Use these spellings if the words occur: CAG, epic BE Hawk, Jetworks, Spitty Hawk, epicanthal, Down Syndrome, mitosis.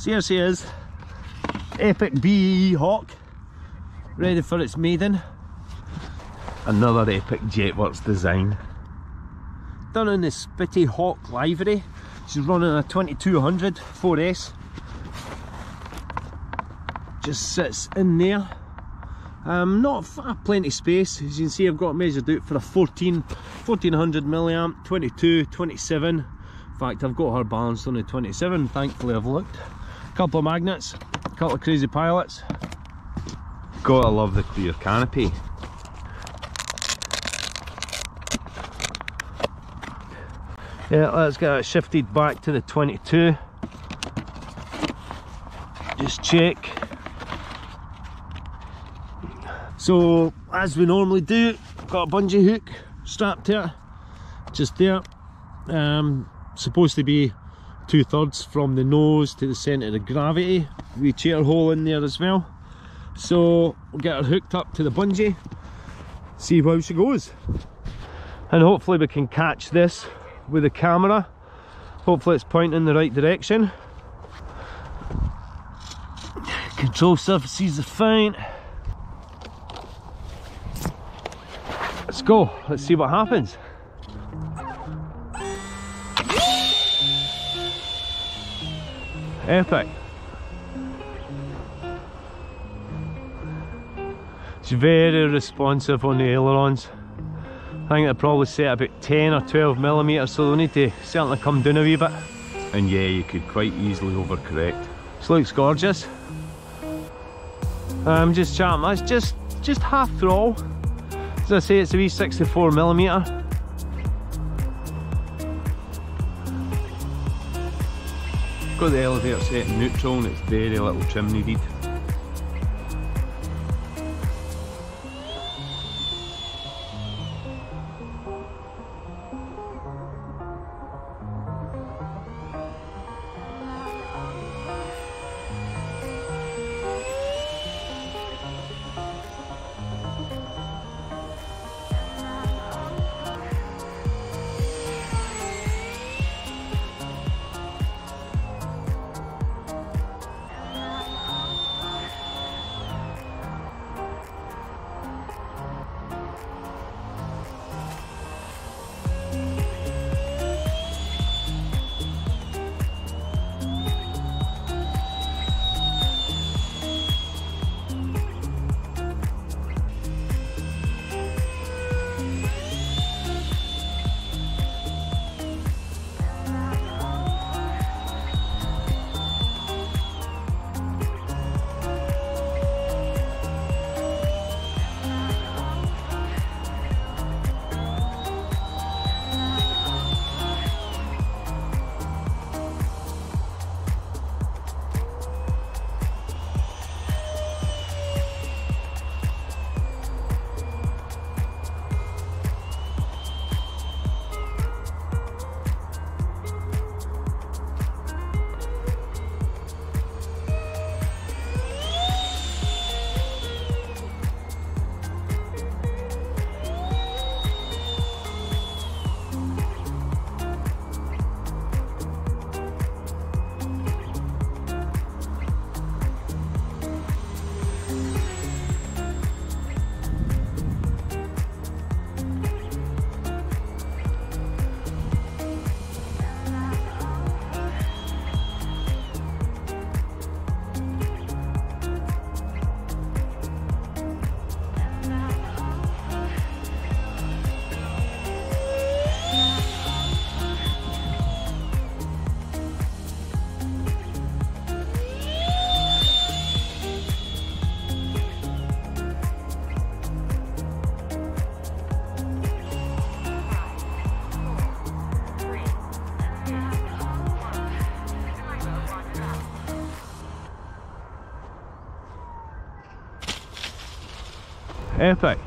Seriously is epic BE Hawk, ready for its maiden. Another epic Jetworks design, done in the Spitty Hawk livery. She's running a 2200 4S. Just sits in there. Not plenty of space. As you can see, I've got measured out for a 1400 milliamp, 22, 27. In fact, I've got her balanced on the 27. Thankfully, I've looked. A couple of magnets, a couple of crazy pilots. Gotta love the clear canopy. Yeah, let's get it shifted back to the 22. Just check. So, as we normally do, I've got a bungee hook strapped to it, just there. Supposed to be 2/3 from the nose to the centre of the gravity. Wee chair hole in there as well. So, we'll get her hooked up to the bungee, see how she goes. And hopefully we can catch this with the camera. Hopefully it's pointing in the right direction. Control surfaces are fine. Let's go, let's see what happens. Epic. It's very responsive on the ailerons. I think they're probably set about 10 or 12 millimetres, so they'll need to certainly come down a wee bit. And yeah, you could quite easily overcorrect. This looks gorgeous. I'm just chatting, that's just half throttle. As I say, it's a wee 64 millimeter. Got the elevator set in neutral and it's very little trim needed. Epic.